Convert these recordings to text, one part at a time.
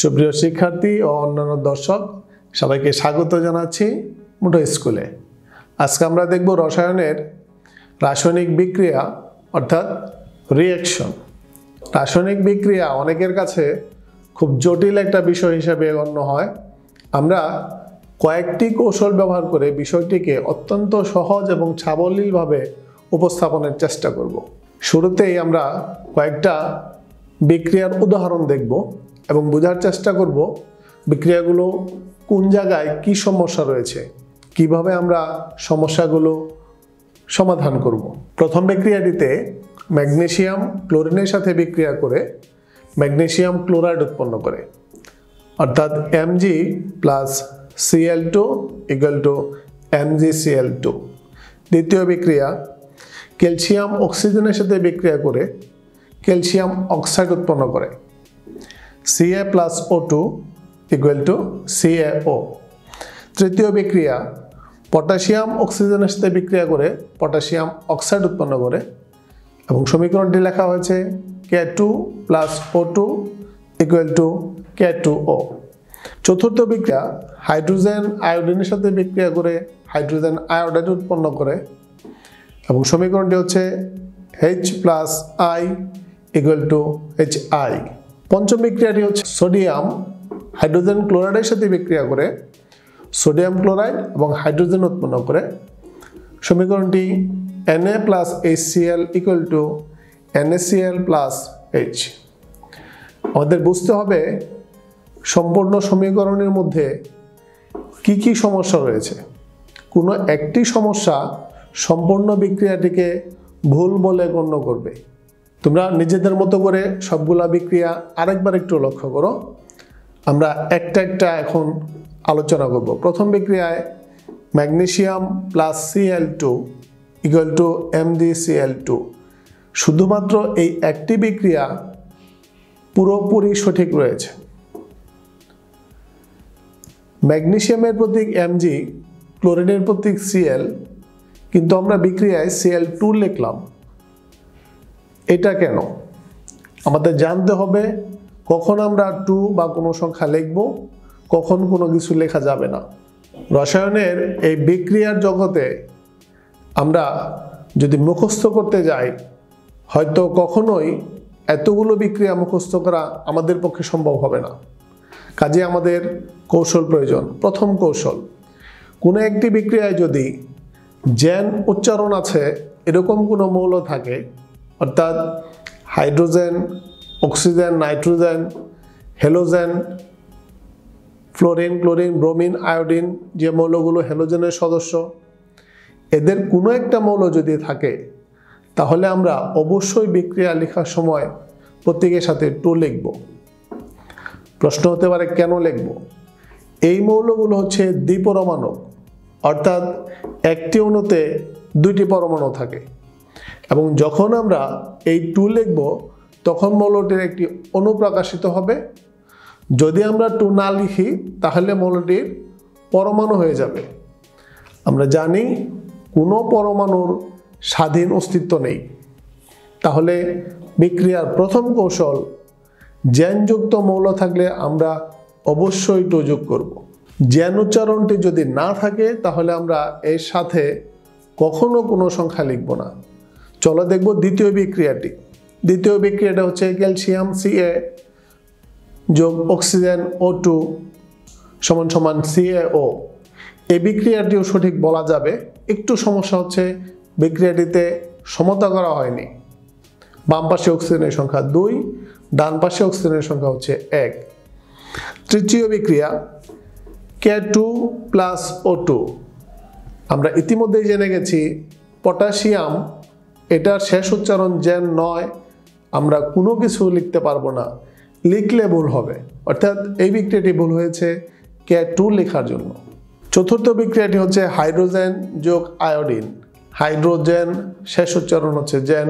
সুপ্রিয় শিক্ষার্থী ও অন্যান্য দর্শক সবাইকে স্বাগত জানাচ্ছি মুঠো স্কুলে। আজকে আমরা দেখব রসায়নের রাসায়নিক বিক্রিয়া অর্থাৎ রিঅ্যাকশন। রাসায়নিক বিক্রিয়া অনেকের কাছে খুব জটিল একটা বিষয় হিসাবে গণ্য হয়। আমরা কয়েকটি কৌশল ব্যবহার করে বিষয়টিকে অত্যন্ত সহজ এবং সাবলীলভাবে উপস্থাপনের চেষ্টা করব। শুরুতেই আমরা কয়েকটা বিক্রিয়ার উদাহরণ দেখব এবং বোঝার চেষ্টা করব বিক্রিয়াগুলো কোন জায়গায় কি সমস্যা রয়েছে, কিভাবে আমরা সমস্যাগুলো সমাধান করব। প্রথম বিক্রিয়াটিতে ম্যাগনেসিয়াম ক্লোরিনের সাথে বিক্রিয়া করে ম্যাগনেসিয়াম ক্লোরাইড উৎপন্ন করে, অর্থাৎ Mg + Cl2 = MgCl2। দ্বিতীয় বিক্রিয়া ক্যালসিয়াম অক্সিজেনের সাথে বিক্রিয়া করে ক্যালসিয়াম অক্সাইড উৎপন্ন করে, Ca + O2 = CaO। তৃতীয় বিক্রিয়া পটাশিয়াম অক্সিজেনের সাথে বিক্রিয়া করে পটাশিয়াম অক্সাইড উৎপন্ন করে এবং সমীকরণটি লেখা হয়েছে K2 + O2 = K2O। চতুর্থ বিক্রিয়া হাইড্রোজেন আয়োডিনের সাথে বিক্রিয়া করে হাইড্রোজেন আয়োডাইড উৎপন্ন করে এবং সমীকরণটি হচ্ছে H + I = HI। পঞ্চম বিক্রিয়াটি হচ্ছে সোডিয়াম হাইড্রোজেন ক্লোরাইডের সাথে বিক্রিয়া করে সোডিয়াম ক্লোরাইড এবং হাইড্রোজেন উৎপন্ন করে, সমীকরণটি Na + HCl = NaCl + H। আমাদের বুঝতে হবে সম্পূর্ণ সমীকরণের মধ্যে কি কি সমস্যা রয়েছে। কোনো একটি সমস্যা সম্পূর্ণ বিক্রিয়াটিকে ভুল বলে গণ্য করবে। তোমরা নিজেদের মতো করে সবগুলা বিক্রিয়া আরেকবার একটু লক্ষ্য করো। আমরা একটা একটা এখন আলোচনা করব। প্রথম বিক্রিয়ায় Mg + Cl2 = MgCl2, শুধুমাত্র এই একটি বিক্রিয়া পুরোপুরি সঠিক রয়েছে। ম্যাগনেসিয়ামের প্রতীক Mg, ক্লোরিনের প্রতীক Cl, কিন্তু আমরা বিক্রিয়ায় Cl2 লিখলাম, এটা কেন? আমাদের জানতে হবে কখন আমরা 2 বা কোনো সংখ্যা লিখব, কখন কোনো কিছু লেখা যাবে না। রসায়নের এই বিক্রিয়ার জগতে আমরা যদি মুখস্থ করতে যাই, হয়তো কখনোই এতগুলো বিক্রিয়া মুখস্থ করা আমাদের পক্ষে সম্ভব হবে না। কাজে আমাদের কৌশল প্রয়োজন। প্রথম কৌশল, কোনো একটি বিক্রিয়ায় যদি জেন উচ্চারণ আছে এরকম কোনো মৌল থাকে, অর্থাৎ hydrogen, oxygen, nitrogen, halogen, fluorine, chlorine, bromine, iodine, যে মৌলগুলো হ্যালোজেনের সদস্য, এদের কোনো একটা মৌল যদি থাকে, তাহলে আমরা অবশ্যই বিক্রিয়া লেখার সময় প্রত্যেকের সাথে 2 লিখব। প্রশ্ন হতে পারে কেন লিখব? এই মৌলগুলো হচ্ছে দ্বিপরমাণু, অর্থাৎ একটি অণুতে 2টি পরমাণু থাকে এবং যখন আমরা এই 2 লিখব তখন মৌলটির একটি অণু প্রকাশিত হবে। যদি আমরা 2 না লিখি তাহলে মৌলটির পরমাণু হয়ে যাবে। আমরা জানি কোনো পরমাণুর স্বাধীন অস্তিত্ব নেই। তাহলে বিক্রিয়ার প্রথম কৌশল, জেনযুক্ত মৌল থাকলে আমরা অবশ্যই 2 যোগ করব। জেন উচ্চারণটি যদি না থাকে তাহলে আমরা এর সাথে কখনো কোনো সংখ্যা লিখব না। চলো দেখব দ্বিতীয় বিক্রিয়াটি। দ্বিতীয় বিক্রিয়াটা হচ্ছে calcium Ca + oxygen O2 = CaO। এই বিক্রিয়াটিও সঠিক বলা যাবে। একটু সমস্যা হচ্ছে বিক্রিয়াটিতে সমতা করা হয়নি। বাম পাশে অক্সিজেনের সংখ্যা 2, ডান পাশে অক্সিজেনের সংখ্যা হচ্ছে 1। তৃতীয় বিক্রিয়া K2 + O2। আমরা ইতিমধ্যেই জেনে গেছি পটাশিয়াম, এটার শেষ উচ্চারণ জেন নয়, আমরা কোনো কিছু লিখতে পারবো না, লিখলে ভুল হবে। অর্থাৎ এই বিক্রিয়াটি ভুল হয়েছে K2 লেখার জন্য। চতুর্থ বিক্রিয়াটি হচ্ছে হাইড্রোজেন যোগ আয়োডিন। হাইড্রোজেন শেষ উচ্চারণ হচ্ছে জেন,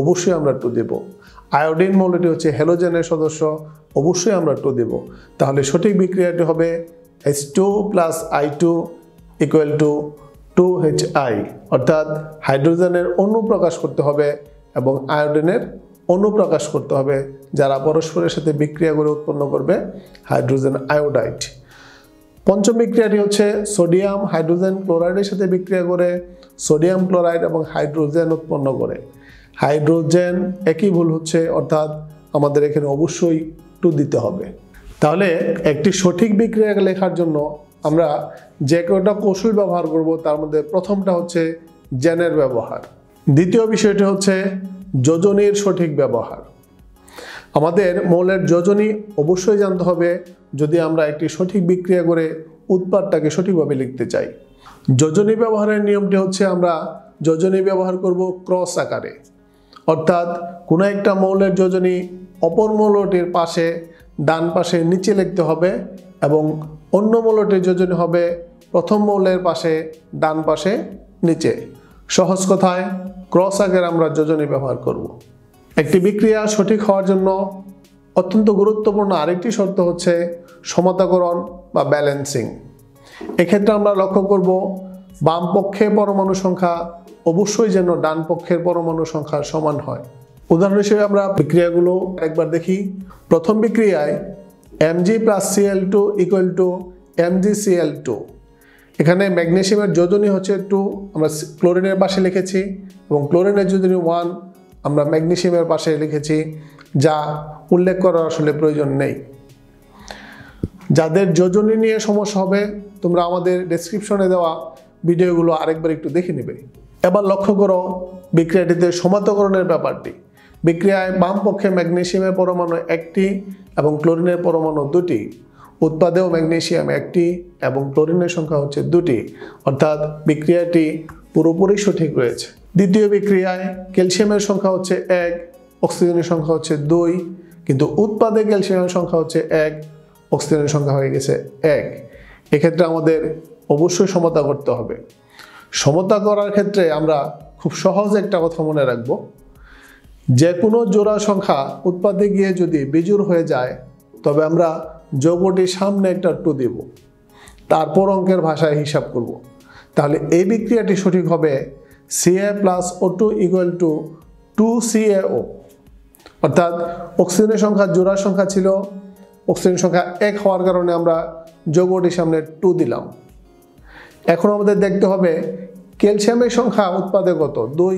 অবশ্যই আমরা 2 দেব। আয়োডিন মৌলটি হচ্ছে হ্যালোজেনের সদস্য, অবশ্যই আমরা 2 দেব। তাহলে সঠিক বিক্রিয়াটি হবে H2 + I2 = 2HI, অর্থাৎ হাইড্রোজেনের অণু প্রকাশ করতে হবে এবং আয়োডিনের অনুপ্রকাশ করতে হবে যারা পরস্পরের সাথে বিক্রিয়া করে উৎপন্ন করবে হাইড্রোজেন আয়োডাইড। পঞ্চম বিক্রিয়াটি হচ্ছে সোডিয়াম হাইড্রোজেন ক্লোরাইডের সাথে বিক্রিয়া করে সোডিয়াম ক্লোরাইড এবং হাইড্রোজেন উৎপন্ন করে। হাইড্রোজেন একই ভুল হচ্ছে, অর্থাৎ আমাদের এখানে অবশ্যই টু দিতে হবে। তাহলে একটি সঠিক বিক্রিয়া লেখার জন্য আমরা যে কোনোটা কৌশল ব্যবহার করব, তার মধ্যে প্রথমটা হচ্ছে জেনের ব্যবহার। দ্বিতীয় বিষয়টি হচ্ছে যোজনীর সঠিক ব্যবহার। আমাদের মৌলের যোজনী অবশ্যই জানতে হবে যদি আমরা একটি সঠিক বিক্রিয়া করে উৎপাদটাকে সঠিকভাবে লিখতে চাই। যোজনী ব্যবহারের নিয়মটি হচ্ছে আমরা যোজনী ব্যবহার করব ক্রস আকারে, অর্থাৎ কোনো একটা মৌলের যোজনী অপর মৌলটির পাশে ডান পাশে নিচে লিখতে হবে এবং অন্য মৌলটির যোজনী হবে প্রথম মৌলের পাশে ডান পাশে নিচে। সহজ কথায় ক্রস আকারে আমরা যোজনী ব্যবহার করব। একটি বিক্রিয়া সঠিক হওয়ার জন্য অত্যন্ত গুরুত্বপূর্ণ আরেকটি শর্ত হচ্ছে সমতাকরণ বা ব্যালেন্সিং। এক্ষেত্রে আমরা লক্ষ্য করব বাম পক্ষে পরমাণু সংখ্যা অবশ্যই যেন ডান পক্ষের পরমাণু সংখ্যা সমান হয়। উদাহরণ হিসেবে আমরা বিক্রিয়াগুলো একবার দেখি। প্রথম বিক্রিয়ায় Mg+Cl2 = Mgcl2। এখানে ম্যাগনেসিয়ামের যোজনী হচ্ছে 2, আমরা ক্লোরিনের পাশে লিখেছি, এবং ক্লোরিনের যোজনী 1 আমরা ম্যাগনেসিয়ামের পাশে লিখেছি, যা উল্লেখ করার আসলে প্রয়োজন নেই। যাদের যোজনী নিয়ে সমস্যা হবে তোমরা আমাদের ডেসক্রিপশনে দেওয়া ভিডিওগুলো আরেকবার একটু দেখে নেবে। এবার লক্ষ্য করো বিক্রিয়াটিতে সমান্তকরণের ব্যাপারটি। বিক্রিয়ায় বাম পক্ষে ম্যাগনেসিয়ামের পরমাণু 1টি এবং ক্লোরিনের পরমাণু 2টি, উৎপাদেও ম্যাগনেসিয়াম 1টি এবং ক্লোরিনের সংখ্যা হচ্ছে 2টি, অর্থাৎ বিক্রিয়াটি পুরোপুরি সঠিক রয়েছে। দ্বিতীয় বিক্রিয়ায় ক্যালসিয়ামের সংখ্যা হচ্ছে 1, অক্সিজেনের সংখ্যা হচ্ছে 2, কিন্তু উৎপাদে ক্যালসিয়ামের সংখ্যা হচ্ছে 1, অক্সিজেনের সংখ্যা হয়ে গেছে 1। এক্ষেত্রে আমাদের অবশ্যই সমতা করতে হবে। সমতা করার ক্ষেত্রে আমরা খুব সহজ একটা কথা মনে রাখব, যে কোনো জোড়া সংখ্যা উৎপাদে গিয়ে যদি বিজোড় হয়ে যায় তবে আমরা যোগটির সামনে একটা 2 দেব, তারপর অঙ্কের ভাষায় হিসাব করব। তাহলে এই বিক্রিয়াটি সঠিক হবে Ca+O2 = 2CaO, অর্থাৎ অক্সিজেনের সংখ্যা জোড়া সংখ্যা ছিল, অক্সিজেন সংখ্যা 1 হওয়ার কারণে আমরা যোগটির সামনে 2 দিলাম। এখন আমাদের দেখতে হবে ক্যালসিয়ামের সংখ্যা উৎপাদে কত, 2,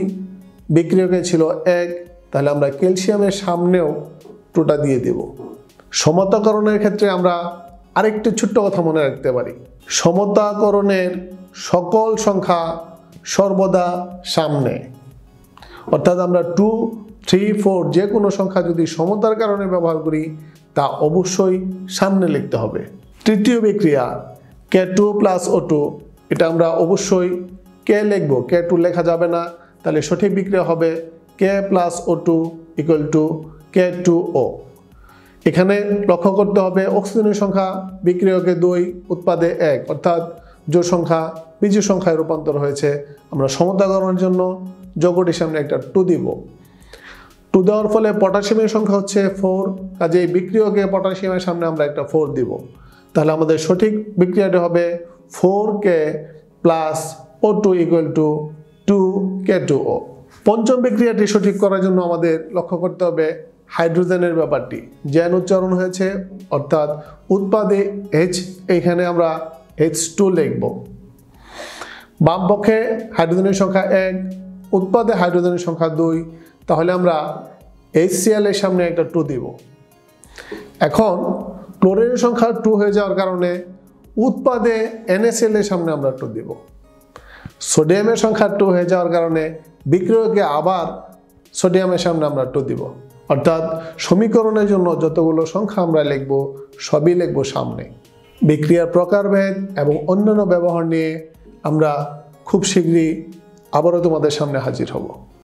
বিক্রিয়কে ছিল 1, তাহলে আমরা ক্যালসিয়ামের সামনেও 2টা দিয়ে দেব। সমতাকরণের ক্ষেত্রে আমরা আরেকটি ছোট্ট কথা মনে রাখতে পারি, সমতাকরণের সকল সংখ্যা সর্বদা সামনে, অর্থাৎ আমরা 2, 3, 4 যে কোনো সংখ্যা যদি সমতার কারণে ব্যবহার করি তা অবশ্যই সামনে লিখতে হবে। তৃতীয় বিক্রিয়া K2+O2, এটা আমরা অবশ্যই K লিখব, K2 লেখা যাবে না। তাহলে সঠিক বিক্রিয়া হবে K+O2 = K2O। এখানে লক্ষ্য করতে হবে অক্সিজেনের সংখ্যা বিক্রিয়কে 2, উৎপাদে 1, অর্থাৎ জোড় সংখ্যা বিজোড় সংখ্যায় রূপান্তর হয়েছে। আমরা সমতাকরণের জন্য যোগটির সামনে একটা 2 দিব। 2 দেওয়ার ফলে পটাশিয়ামের সংখ্যা হচ্ছে 4, কাজেই বিক্রিয়কে পটাশিয়ামের সামনে আমরা একটা 4 দিব। তাহলে আমাদের সঠিক বিক্রিয়াটি হবে 4K+O2 = 2K2O। পঞ্চম বিক্রিয়াটি সঠিক করার জন্য আমাদের লক্ষ্য করতে হবে হাইড্রোজেনের ব্যাপারটি। যেন উচ্চারণ হয়েছে, অর্থাৎ উৎপাদে H, এইখানে আমরা H2 লিখব। বাম পক্ষে হাইড্রোজেনের সংখ্যা 1, উৎপাদে হাইড্রোজেনের সংখ্যা 2, তাহলে আমরা HCl এর সামনে একটা 2 দিব। এখন ক্লোরিনের সংখ্যা 2 হয়ে যাওয়ার কারণে উৎপাদে NaCl এর সামনে আমরা 2 দিব। সোডিয়ামের সংখ্যা 2 হয়ে যাওয়ার কারণে বিক্রিয়কে আবার সোডিয়ামের সামনে আমরা 2 দিব, অর্থাৎ সমীকরণের জন্য যতগুলো সংখ্যা আমরা লিখব সবই লিখব সামনে। বিক্রিয়ার প্রকারভেদ এবং অন্যান্য ব্যবহার নিয়ে আমরা খুব শীঘ্রই আবারও তোমাদের সামনে হাজির হব।